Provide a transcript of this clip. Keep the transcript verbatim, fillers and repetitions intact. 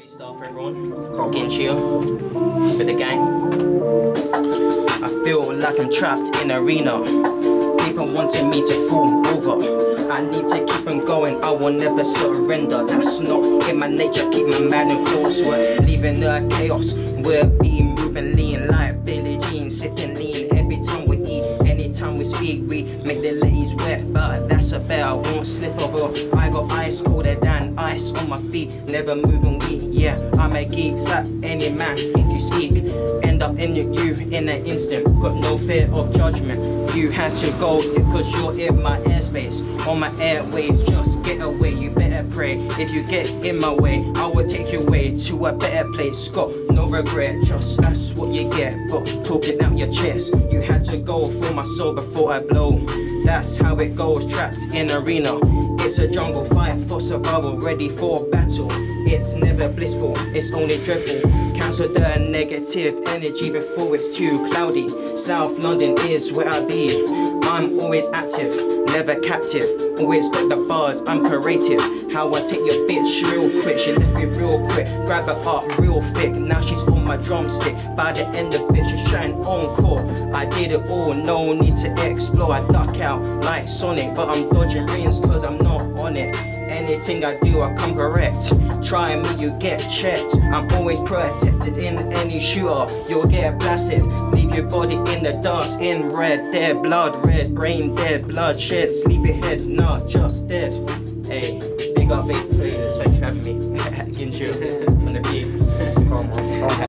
Street style for everyone. Can't get chill with the gang. I feel like I'm trapped in arena. People wanting me to fall over. I need to keep on going. I will never surrender. That's not in my nature. Keep my mind on course. We're leaving the chaos. We're being moving lean like Billie Jean, sipping lean. Every time we eat, anytime we speak, we make the ladies wet. But that's a bet I won't slip over. I got ice colder than ice on my feet. Never moving weak. Yeah, I'm a geek like any man. If you speak, end up in you in an instant. Got no fear of judgment. You had to go because you're in my airspace, on my airwaves. Just get away. You better pray. If you get in my way, I will take you away to a better place. Got no regret. Just that's what you get for talking out your chest. You had to go for my soul before I blow. That's how it goes. Trapped in arena. It's a jungle. Fight for survival. Ready for battle. It's never blissful. It's only dreadful. Cancel the negative energy before it's too cloudy. South London is where I be. I'm always active, never captive. Always got the bars. I'm creative. How I take your bitch real quick. She left me real quick. Grab her up real thick. Now she's on my drumstick. By the end of it, she's shining encore. I did it all. No need to explore. I duck out like Sonic, but I'm dodging rings cause I'm not on it. Anything I do, I come correct. Try me, you get checked. I'm always protected in any shooter. You'll get blasted. Leave your body in the dust. In red, dead blood, red brain, dead bloodshed. Sleepy head, not just dead. Hey, big up, big players. Thanks for having me. Ginju on the beats. Come on.